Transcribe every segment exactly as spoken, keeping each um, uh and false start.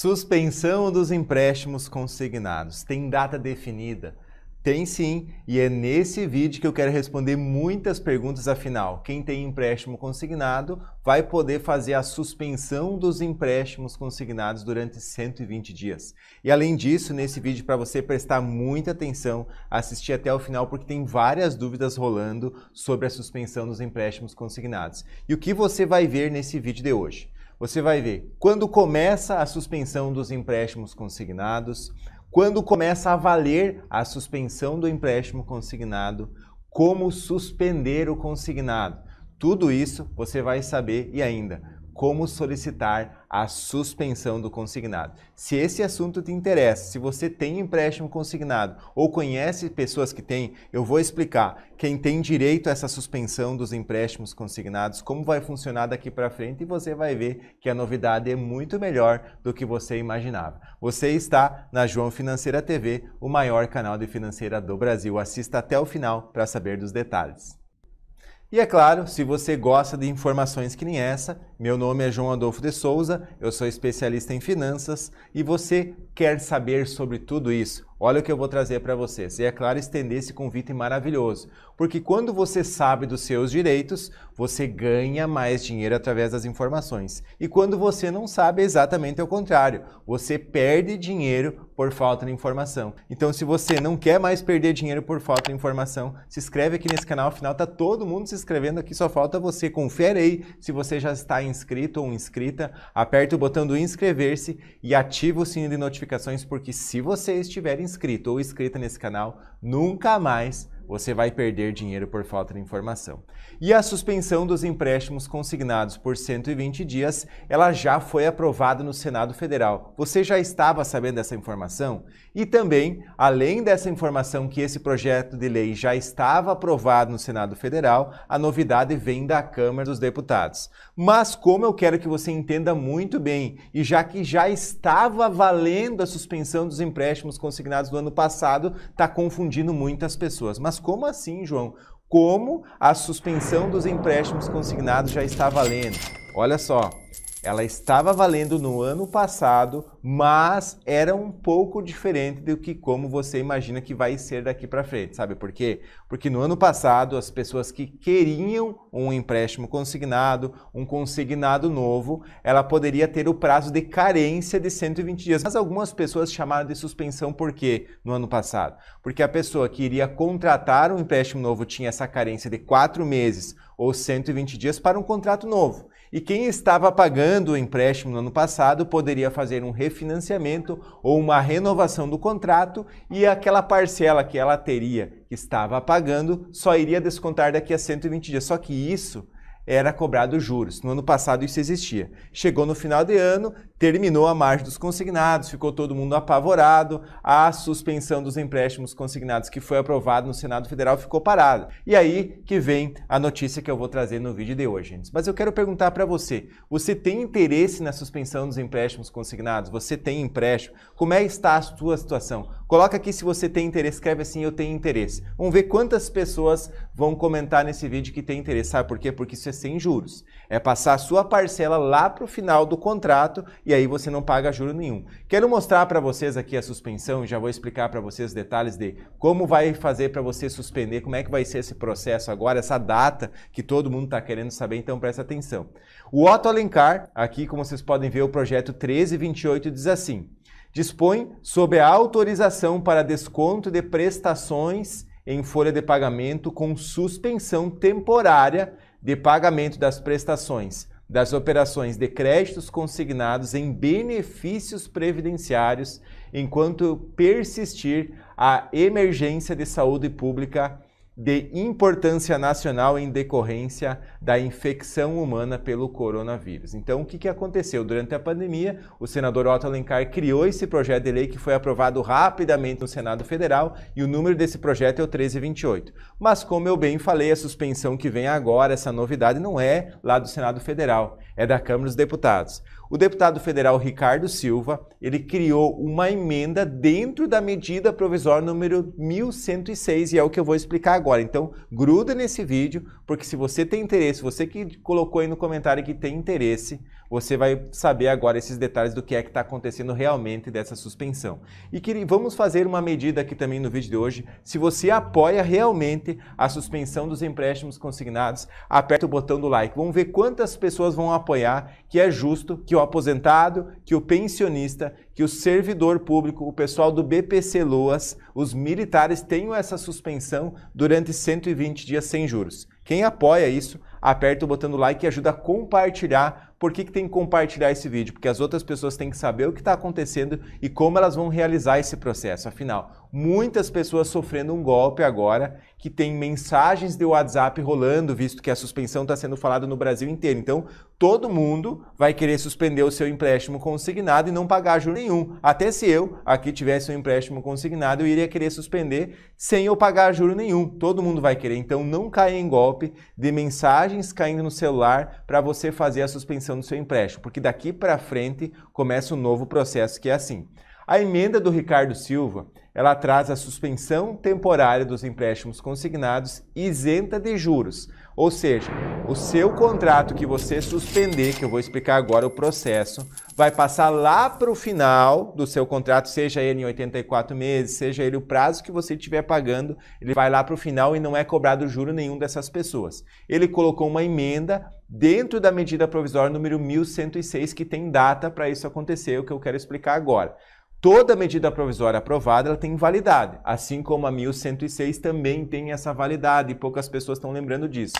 Suspensão dos empréstimos consignados. Tem data definida? Tem sim, e é nesse vídeo que eu quero responder muitas perguntas, afinal, quem tem empréstimo consignado vai poder fazer a suspensão dos empréstimos consignados durante cento e vinte dias. E além disso, nesse vídeo, para você prestar muita atenção, assistir até o final, porque tem várias dúvidas rolando sobre a suspensão dos empréstimos consignados. E o que você vai ver nesse vídeo de hoje? Você vai ver quando começa a suspensão dos empréstimos consignados, quando começa a valer a suspensão do empréstimo consignado, como suspender o consignado. Tudo isso você vai saber e ainda como solicitar a suspensão do consignado. Se esse assunto te interessa, se você tem empréstimo consignado ou conhece pessoas que têm, eu vou explicar quem tem direito a essa suspensão dos empréstimos consignados, como vai funcionar daqui para frente, e você vai ver que a novidade é muito melhor do que você imaginava. Você está na João Financeira T V, o maior canal de financeira do Brasil. Assista até o final para saber dos detalhes. E é claro, se você gosta de informações que nem essa, meu nome é João Adolfo de Souza, eu sou especialista em finanças e você quer saber sobre tudo isso, olha o que eu vou trazer para vocês. E é claro, estender esse convite maravilhoso, porque quando você sabe dos seus direitos, você ganha mais dinheiro através das informações. E quando você não sabe, é exatamente o contrário, você perde dinheiro por falta de informação. Então, se você não quer mais perder dinheiro por falta de informação, se inscreve aqui nesse canal, afinal tá todo mundo se inscrevendo aqui, só falta você. Confere aí se você já está inscrito ou inscrita, aperta o botão do inscrever-se e ativa o sininho de notificações, porque se você estiver inscrito ou inscrita nesse canal, nunca mais você vai perder dinheiro por falta de informação. E a suspensão dos empréstimos consignados por cento e vinte dias, ela já foi aprovada no Senado Federal. Você já estava sabendo dessa informação? E também, além dessa informação que esse projeto de lei já estava aprovado no Senado Federal, a novidade vem da Câmara dos Deputados. Mas como eu quero que você entenda muito bem, e já que já estava valendo a suspensão dos empréstimos consignados do ano passado, está confundindo muitas pessoas. Mas como assim, João? Como a suspensão dos empréstimos consignados já está valendo? Olha só, ela estava valendo no ano passado, mas era um pouco diferente do que como você imagina que vai ser daqui para frente, sabe por quê? Porque no ano passado as pessoas que queriam um empréstimo consignado, um consignado novo, ela poderia ter o prazo de carência de cento e vinte dias, mas algumas pessoas chamaram de suspensão. Por quê? No ano passado, porque a pessoa que iria contratar um empréstimo novo tinha essa carência de quatro meses ou cento e vinte dias para um contrato novo. E quem estava pagando o empréstimo no ano passado poderia fazer um refinanciamento ou uma renovação do contrato, e aquela parcela que ela teria, que estava pagando, só iria descontar daqui a cento e vinte dias. Só que isso era cobrado juros. No ano passado isso existia. Chegou no final de ano, terminou a margem dos consignados, ficou todo mundo apavorado, a suspensão dos empréstimos consignados que foi aprovado no Senado Federal ficou parada. E aí que vem a notícia que eu vou trazer no vídeo de hoje, gente. Mas eu quero perguntar para você, você tem interesse na suspensão dos empréstimos consignados? Você tem empréstimo? Como é que está a sua situação? Coloca aqui se você tem interesse, escreve assim, eu tenho interesse. Vamos ver quantas pessoas vão comentar nesse vídeo que tem interesse. Sabe por quê? Porque isso é sem juros. É passar a sua parcela lá para o final do contrato e aí você não paga juro nenhum. Quero mostrar para vocês aqui a suspensão e já vou explicar para vocês os detalhes de como vai fazer para você suspender, como é que vai ser esse processo agora, essa data que todo mundo está querendo saber, então presta atenção. O Otto Alencar, aqui como vocês podem ver, o projeto treze vinte e oito diz assim: dispõe sobre a autorização para desconto de prestações em folha de pagamento com suspensão temporária de pagamento das prestações das operações de créditos consignados em benefícios previdenciários, enquanto persistir a emergência de saúde pública de importância nacional em decorrência da infecção humana pelo coronavírus. Então, o que que aconteceu? Durante a pandemia, o senador Otto Alencar criou esse projeto de lei que foi aprovado rapidamente no Senado Federal, e o número desse projeto é o treze vinte e oito. Mas, como eu bem falei, a suspensão que vem agora, essa novidade, não é lá do Senado Federal, é da Câmara dos Deputados. O deputado federal Ricardo Silva, ele criou uma emenda dentro da medida provisória número mil cento e seis, e é o que eu vou explicar agora. Então, gruda nesse vídeo, porque se você tem interesse, você que colocou aí no comentário que tem interesse, você vai saber agora esses detalhes do que é que está acontecendo realmente dessa suspensão. E que vamos fazer uma medida aqui também no vídeo de hoje. Se você apoia realmente a suspensão dos empréstimos consignados, aperta o botão do like. Vamos ver quantas pessoas vão apoiar que é justo que o aposentado, que o pensionista, que o servidor público, o pessoal do B P C Loas, os militares tenham essa suspensão durante cento e vinte dias sem juros. Quem apoia isso, aperta o botão do like e ajuda a compartilhar. Por que que tem que compartilhar esse vídeo? Porque as outras pessoas têm que saber o que está acontecendo e como elas vão realizar esse processo. Afinal, muitas pessoas sofrendo um golpe agora, que tem mensagens de WhatsApp rolando, visto que a suspensão está sendo falada no Brasil inteiro. Então, todo mundo vai querer suspender o seu empréstimo consignado e não pagar juro nenhum. Até se eu aqui tivesse um empréstimo consignado, eu iria querer suspender sem eu pagar juro nenhum. Todo mundo vai querer. Então, não caia em golpe de mensagens caindo no celular para você fazer a suspensão no seu empréstimo, porque daqui para frente começa um novo processo que é assim. A emenda do Ricardo Silva, ela traz a suspensão temporária dos empréstimos consignados isenta de juros, ou seja, o seu contrato que você suspender, que eu vou explicar agora o processo, vai passar lá para o final do seu contrato, seja ele em oitenta e quatro meses, seja ele o prazo que você estiver pagando, ele vai lá para o final e não é cobrado juro nenhum dessas pessoas. Ele colocou uma emenda dentro da medida provisória número mil cento e seis, que tem data para isso acontecer, o que eu quero explicar agora. Toda medida provisória aprovada ela tem validade, assim como a mil cento e seis também tem essa validade, e poucas pessoas estão lembrando disso.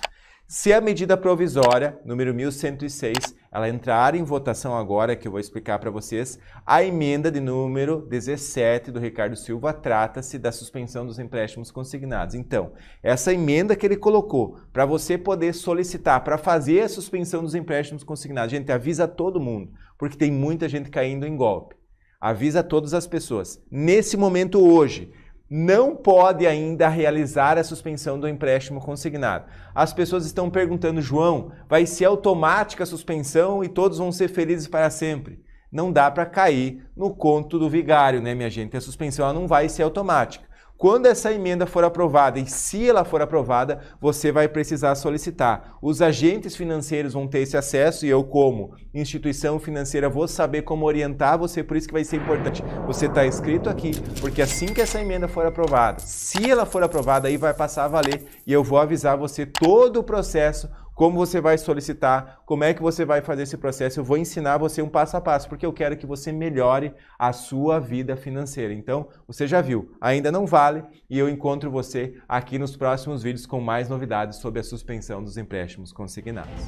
Se a medida provisória número mil cento e seis ela entrar em votação agora, que eu vou explicar para vocês, a emenda de número dezessete do Ricardo Silva trata-se da suspensão dos empréstimos consignados. Então, essa emenda que ele colocou para você poder solicitar, para fazer a suspensão dos empréstimos consignados, gente, avisa todo mundo, porque tem muita gente caindo em golpe. Avisa todas as pessoas. Nesse momento hoje, não pode ainda realizar a suspensão do empréstimo consignado. As pessoas estão perguntando, João, vai ser automática a suspensão e todos vão ser felizes para sempre? Não dá para cair no conto do vigário, né, minha gente? A suspensão ela não vai ser automática. Quando essa emenda for aprovada, e se ela for aprovada, você vai precisar solicitar. Os agentes financeiros vão ter esse acesso e eu, como instituição financeira, vou saber como orientar você, por isso que vai ser importante você estar inscrito aqui, porque assim que essa emenda for aprovada, se ela for aprovada, aí vai passar a valer e eu vou avisar você todo o processo, como você vai solicitar, como é que você vai fazer esse processo, eu vou ensinar você um passo a passo, porque eu quero que você melhore a sua vida financeira. Então, você já viu, ainda não vale, e eu encontro você aqui nos próximos vídeos com mais novidades sobre a suspensão dos empréstimos consignados.